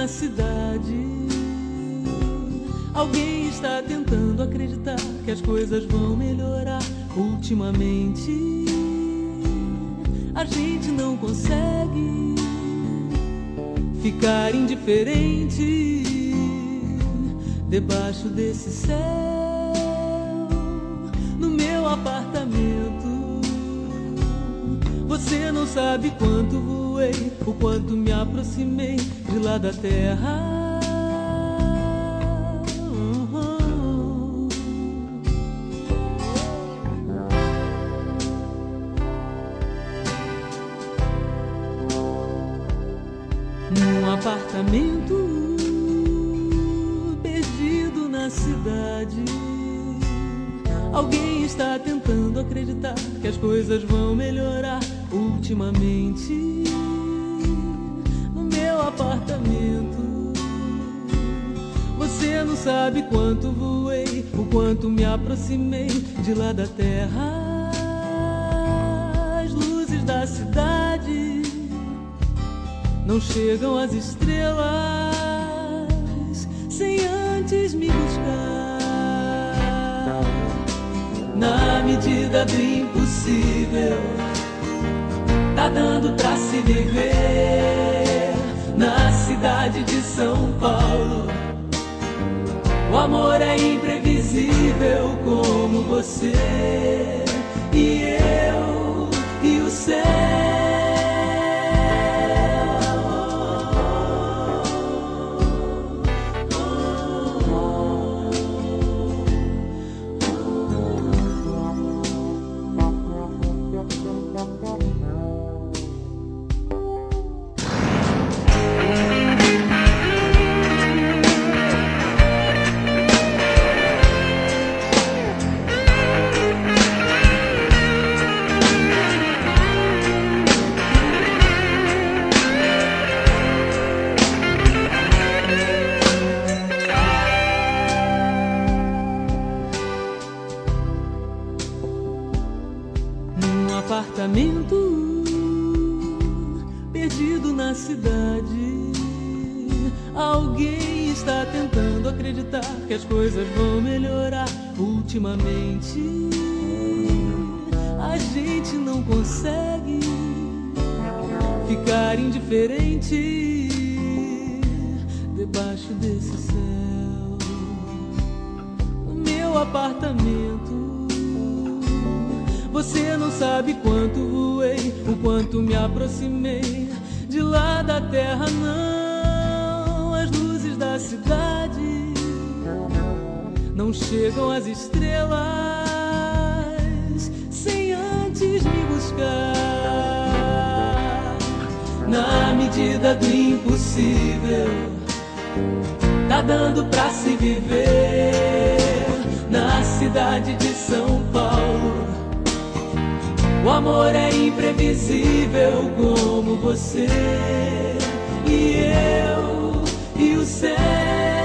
na cidade. Alguém está tentando acreditar que as coisas vão melhorar. Ultimamente, a gente não consegue ficar indiferente debaixo desse céu. Você não sabe quanto voei, o quanto me aproximei de lá da terra. Num apartamento perdido na cidade, alguém está tentando acreditar que as coisas vão melhorar. Ultimamente, no meu apartamento, você não sabe quanto voei, o quanto me aproximei de lá da terra. As luzes da cidade não chegam às estrelas sem antes me buscar. Na medida do impossível, tá dando pra se viver na cidade de São Paulo. O amor é imprevisível como você e eu e o céu. Apartamento perdido na cidade, alguém está tentando acreditar que as coisas vão melhorar. Ultimamente, a gente não consegue ficar indiferente debaixo desse céu. No meu apartamento, você não sabe quanto voei, o quanto me aproximei de lá da terra, não. As luzes da cidade não chegam às estrelas sem antes me buscar. Na medida do impossível, tá dando pra se viver na cidade de São Paulo. O amor é imprevisível como você e eu e o céu.